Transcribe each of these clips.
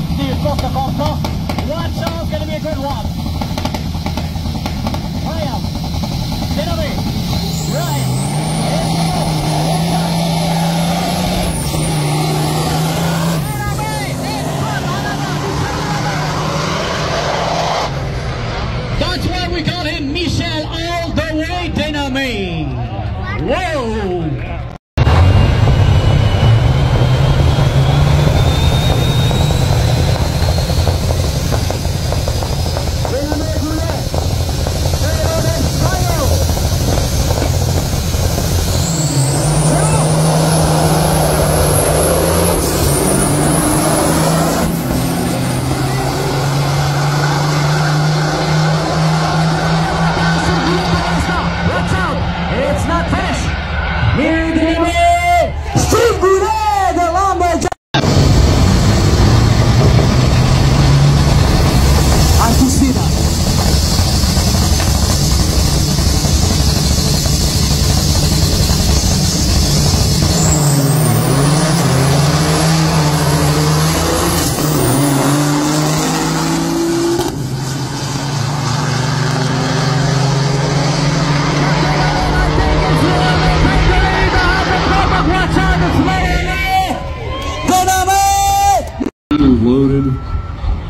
One shot's going to be a good one. Ryan, get away. Ryan, let's go. That's why we call him Michel all the way, Dynamite. Whoa.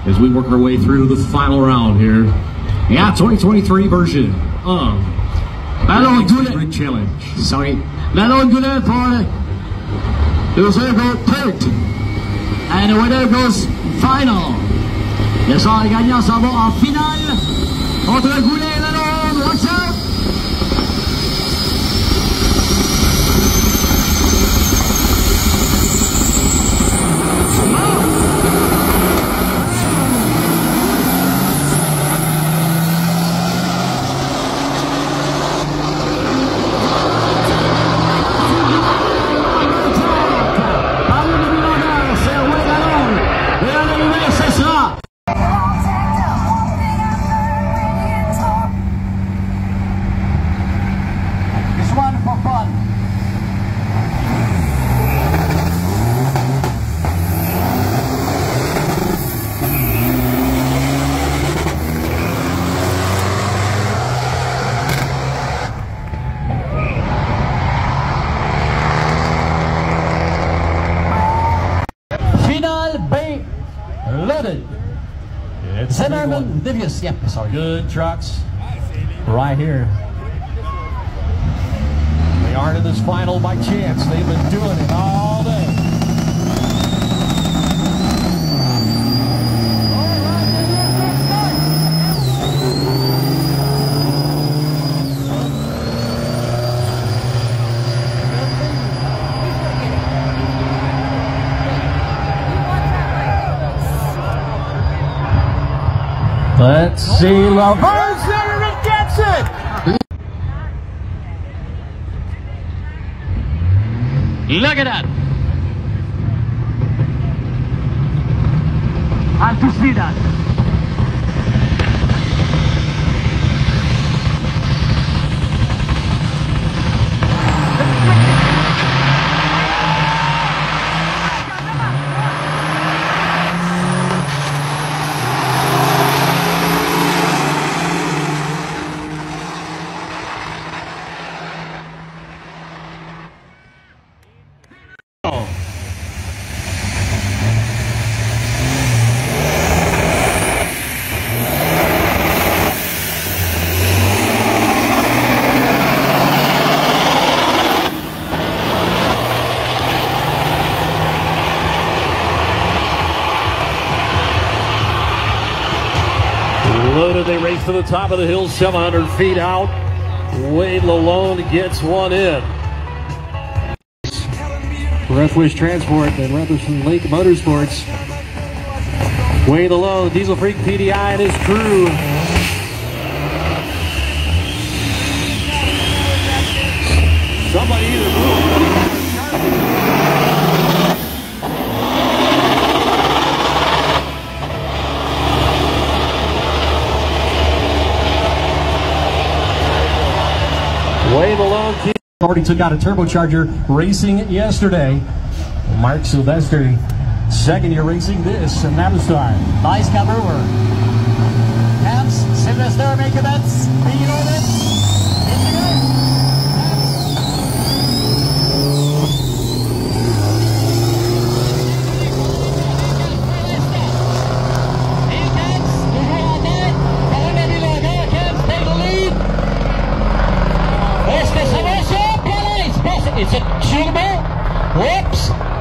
As we work our way through the final round here. Yeah, 2023 version of Goulet Challenge. Sorry. Goulet for the reserve third. And the winner goes final. Les gens gagnants s'en vont en finale contre Goulet et Lalonde. What's up? Mendivius, yep, sorry. Good trucks right here. They aren't in this final by chance. They've been doing it all day. Let's see, LaVerne's there and gets it! Look at that! I have to see that. To the top of the hill, 700 feet out. Wade Lalonde gets one in. Rough Ways Transport and Rutherford Lake Motorsports. Wade Lalonde, Diesel Freak PDI and his crew. Somebody either blew. Wade Lalonde already took out a turbocharger racing yesterday. Mark Sylvester Second year racing this in Amsterdam. Nice cover over. Caps, Sylvester, make a bet. Speed on it. It's a turbo. Whoops.